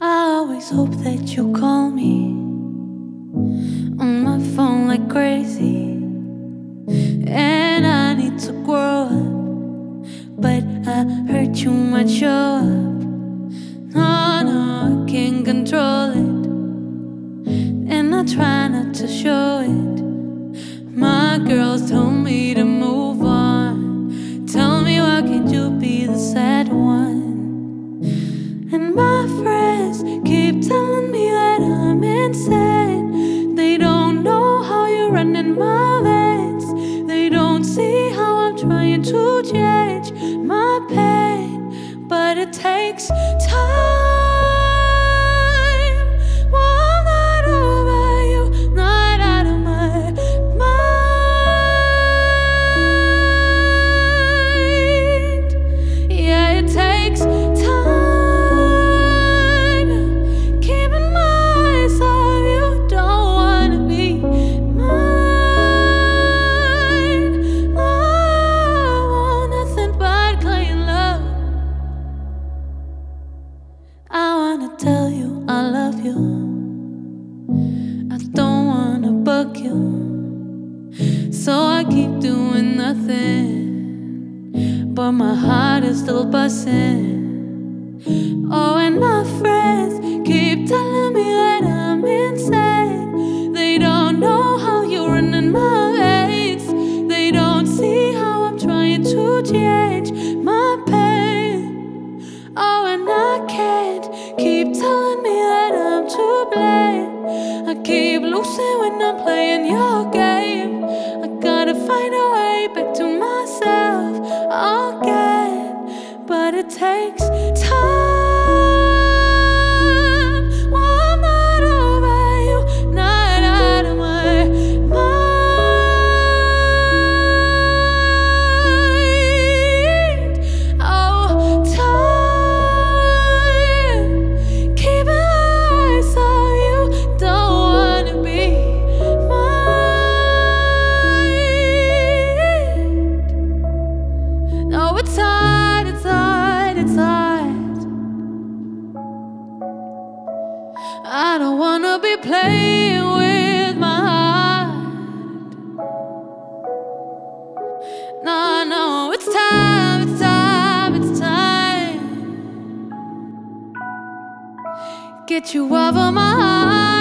I always hope that you'll call me on my phone like crazy, and I need to grow up, but I heard you might show up. No, I can't control it, and I try not to show it. My girls told me to move on. Tell me, why can't you be the sad one? And my friends keep telling me that I'm insane. They don't know how you're running my veins. They don't see how I'm trying to change my pain. But it takes time. Well, I'm not over you, not out of my mind. Yeah, it takes time. Tell you I love you, I don't wanna bug you, so I keep doing nothing, but my heart is still buzzing. Oh, and my friends keep telling me that I'm insane. They don't know how you're running my veins. They don't see how I'm trying to change my pain. Oh, and I can't keep telling me that I'm to blame. I keep losing when I'm playing your game. I gotta find a way back to myself again. But it takes time. Well, I'm not over you, not out of my mind. Oh, time. I don't wanna be playing with my heart. No, no, it's time, it's time, it's time. Get you off of my heart.